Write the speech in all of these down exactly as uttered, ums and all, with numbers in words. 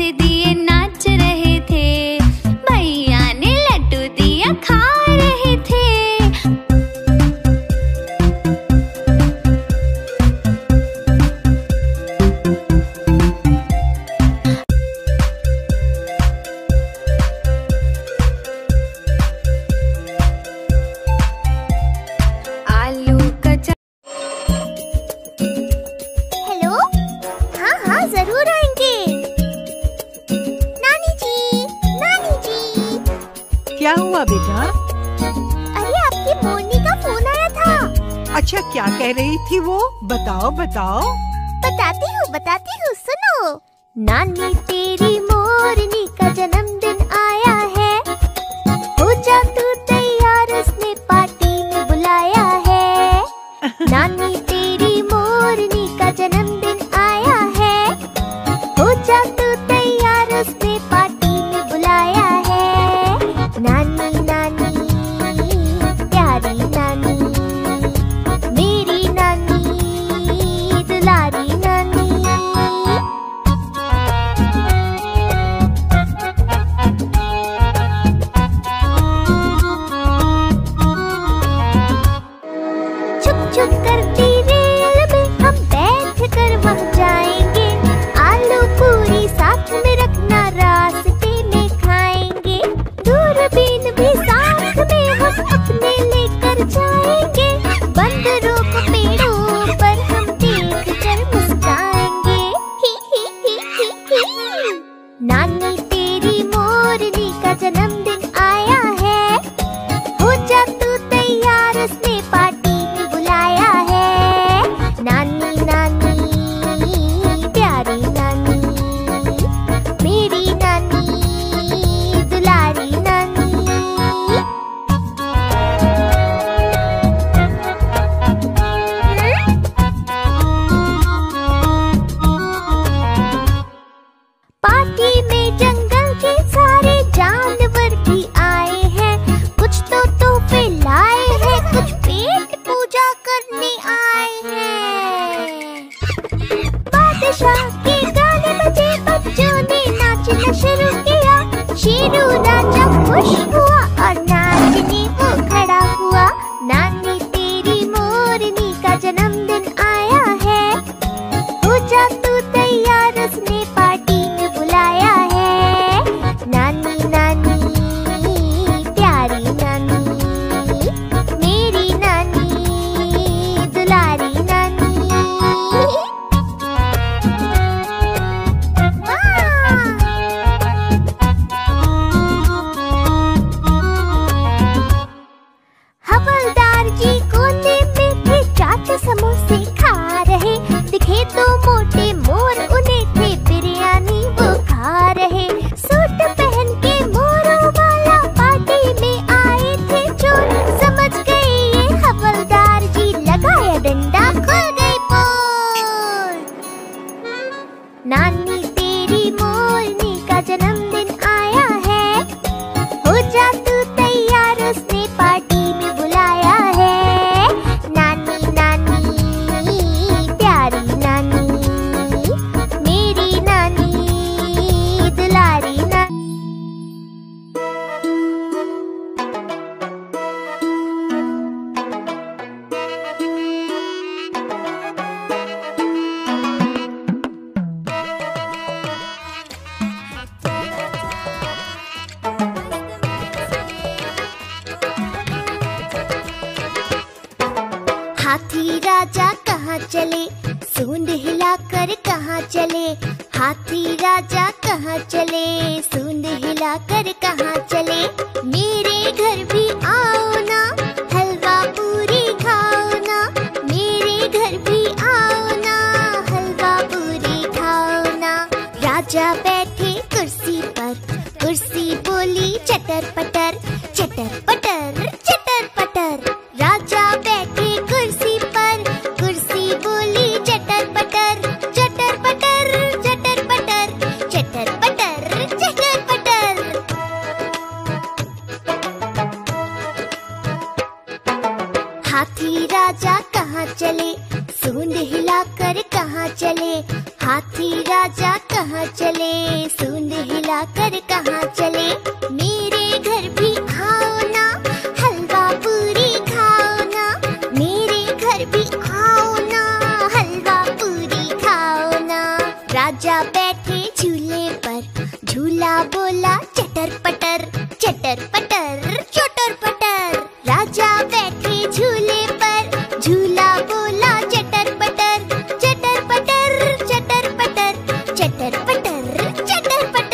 से दिए नाच रहे थे, भैया ने लड्डू दिया खा रहे थे। क्या हुआ बेटा? अरे आपकी मोरनी का फोन आया था। अच्छा, क्या कह रही थी वो? बताओ बताओ। बताती हूँ बताती हूँ, सुनो। नानी तेरी मोरनी का जन्मदिन आया है, हो जा तू तैयार, उसने पार्टी में बुलाया है। नानी तेरी मोरनी का जन्मदिन आया है, हो जा तू तैयार, उसने पार्टी में बुलाया है। नानी नानी प्यारी नानी, मेरी नानी दुलारी नानी। छुप छुप करती रेल में हम बैठ कर वहाँ जाएंगे, आलू पूरी साथ में रखना, रास्ते में खाएंगे। दूरबीन भी साथ में हम अपने लेकर जाएंगे, बंदरों को पेड़ों पर हम देख कर मुस्काएंगे। ही ही ही ही ही। नानी तेरी मोरनी का जन्मदिन आया है, हो जा तू तैयार, उसने पार्टी में बुलाया है। नानी नानी प्यारी नानी, मेरी नानी दुलारी नानी। पार्टी में जंगल के सारे जानवर भी आए हैं, कुछ तो तोहफे लाए हैं, कुछ पेट पूजा करने आए हैं। बादशाह के गाने बजे, बच्चों ने नाचना शुरू किया। शेरू राजा खुश हुआ और नाचने वो खड़ा हुआ। नानी तेरी मोरनी का जन्मदिन आया है, हो जा तू तैयार, उसने पार्टी में बुलाया है। नानी नानी प्यारी नानी, मेरी नानी दुलारी नानी। हवलदार जी कोने में थे, चाट समोसे खा रहे, दिखे तो मोटे मोर उन्हें थे, बिरयानी वो खा रहे। सूट पहन के मोरों वाला पार्टी में आए थे चोर, समझ गए ये हवलदार जी, लगाया डंडा, खुल गई पोल। नानी तेरी मोरनी का जन्मदिन आया है, हो जा तू तैयार, उसने पार्टी में बुलाया है। नानी नानी प्यारी नानी, मेरी नानी दुलारी नानी। हाथी राजा कहाँ चले, सूंड हिलाकर कहाँ चले। हाथी राजा कहाँ चले, सूंड हिलाकर कहाँ चले। मेरे घर भी आओ ना, हलवा पूरी खाओ ना। मेरे घर भी आओ ना, हलवा पूरी खाओ ना। राजा बैठे कुर्सी पर, कुर्सी बोली चटर पटर, चटर पटर चटर पटर। राजा बैठे कुर्सी पर, कुर्सी बोली चटर पटर, चटर पटर चटर पटर, चटर पटर चटर पटर। हाथी राजा कहाँ चले, सूंड हिलाकर कहाँ चले। हाथी राजा कहाँ चले, सूंड जाकर कहाँ चले, मेरे घर भी आओ ना, हलवा पूरी खाओ ना, मेरे घर भी आओ ना, हलवा पूरी खाओ ना। राजा बैठे झूले पर, झूला बोला चटर पटर चटर पटर चटर पटर। राजा बैठे झूले पर, झूला बोला चटर पटर चटर पटर चटर पटर चटर पटर चटर पटर।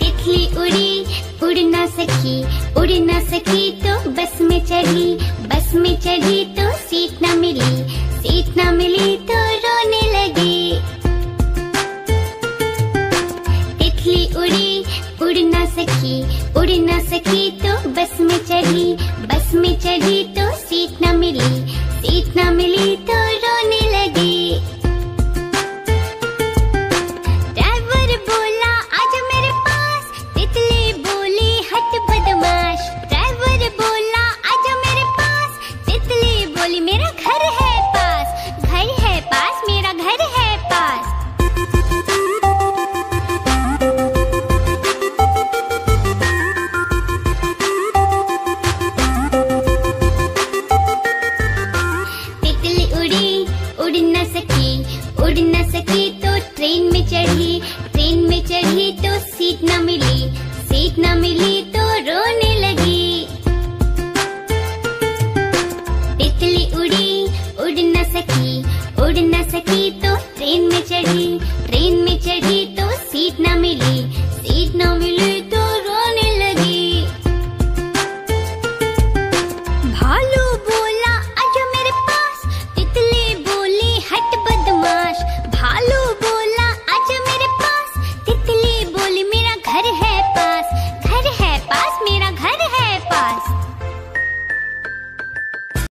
तितली उड़ी उड़ ना सकी, उड़ ना सकी तो बस में चढ़ी, बस में चढ़ी तो सीट ना मिली, सीट ना मिली तो रोने लगी। तितली उड़ी उड़ ना सकी, उड़ ना सकी तो बस में चढ़ी, बस में चढ़ी तो सीट ना मिली, सीट ना मिली तो रोने लगी। उड़ ना सकी तो ट्रेन में चढ़ी, ट्रेन में चढ़ी तो सीट ना मिली।